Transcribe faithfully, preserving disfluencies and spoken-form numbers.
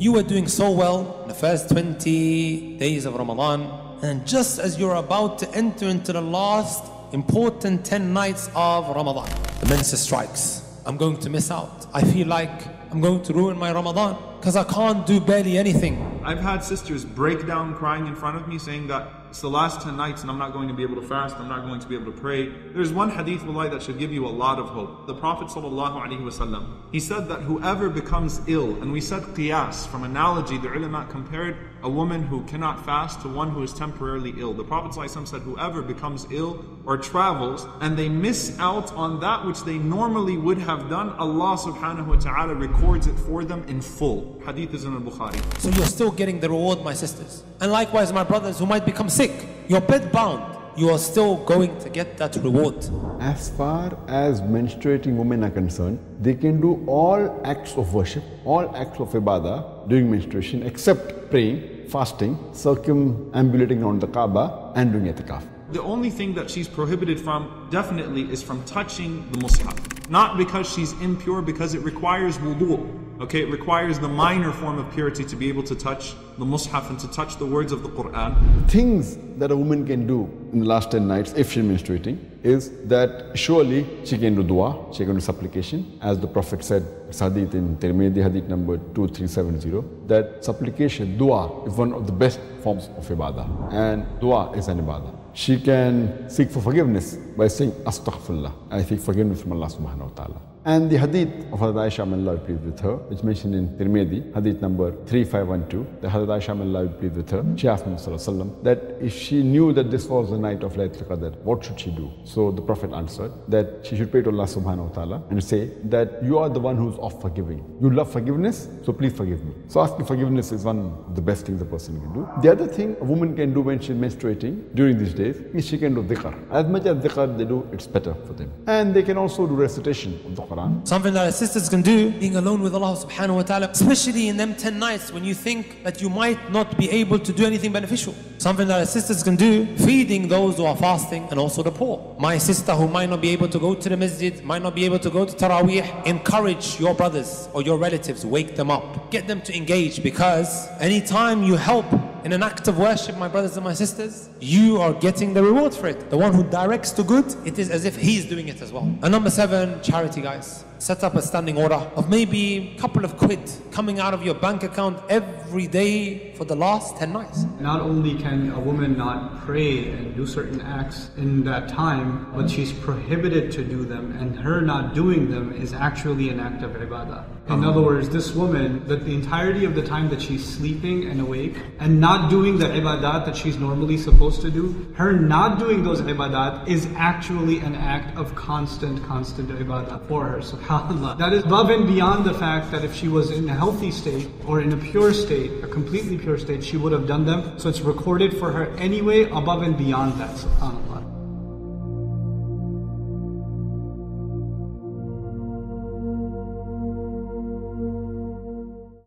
You were doing so well in the first twenty days of Ramadan, and just as you're about to enter into the last important ten nights of Ramadan, the menses strikes. I'm going to miss out. I feel like I'm going to ruin my Ramadan because I can't do barely anything. I've had sisters break down crying in front of me saying that it's the last ten nights and I'm not going to be able to fast, I'm not going to be able to pray. There's one hadith, wallahi, that should give you a lot of hope. The Prophet salallahu alayhi wa sallam, he said that whoever becomes ill, and we said Qiyas, from analogy, the ulama compared a woman who cannot fast to one who is temporarily ill. The Prophet salallahu alayhi wa sallam said whoever becomes ill or travels and they miss out on that which they normally would have done, Allah subhanahu wa ta'ala records it for them in full. Hadith is in Al-Bukhari. So you're still getting the reward, my sisters. And likewise, my brothers who might become sick, you're bedbound, you are still going to get that reward. As far as menstruating women are concerned, they can do all acts of worship, all acts of ibadah during menstruation, except praying, fasting, circumambulating around the Kaaba, and doing itikaf. The only thing that she's prohibited from, definitely, is from touching the mushaf. Not because she's impure, because it requires wudu'. Okay, it requires the minor form of purity to be able to touch the mushaf and to touch the words of the Qur'an. Things that a woman can do in the last ten nights, if she's menstruating, is that surely she can do dua, she can do supplication. As the Prophet said, it's hadith in Tirmidhi, hadith number two three seven zero, that supplication, dua, is one of the best forms of ibadah. And dua is an ibadah. She can seek for forgiveness by saying, Astaghfirullah, I seek forgiveness from Allah subhanahu wa ta'ala. And the hadith of Hazrat Aisha, may Allah be pleased with her, which mentioned in Tirmidhi, hadith number three five one two, that Hazrat Aisha, may Allah be pleased with her, she asked Muhammad, that if she knew that this was the night of Laylatul Qadr, what should she do? So the Prophet answered that she should pray to Allah subhanahu wa ta'ala and say that you are the one who's of forgiving. You love forgiveness, so please forgive me. So asking forgiveness is one of the best things a person can do. The other thing a woman can do when she's menstruating during these days is she can do dhikr. As much as dhikr they do, it's better for them. And they can also do recitation of the Quran. Something that our sisters can do, being alone with Allah subhanahu wa ta'ala, especially in them ten nights when you think that you might not be able to do anything beneficial. Something that our sisters can do, feeding those who are fasting and also the poor. My sister who might not be able to go to the masjid, might not be able to go to tarawih, encourage your brothers or your relatives, wake them up, get them to engage, because anytime you help in an act of worship, my brothers and my sisters, you are getting the reward for it. The one who directs to good, it is as if he's doing it as well. And number seven, charity, guys. Set up a standing order of maybe a couple of quid coming out of your bank account every day for the last ten nights. Not only can a woman not pray and do certain acts in that time, but she's prohibited to do them, and her not doing them is actually an act of ibadah. In other words, this woman, that the entirety of the time that she's sleeping and awake and not doing the ibadat that she's normally supposed to do, her not doing those ibadat is actually an act of constant, constant ibadah for her. So that is above and beyond the fact that if she was in a healthy state or in a pure state, a completely pure state, she would have done them. So it's recorded for her anyway above and beyond that, subhanAllah.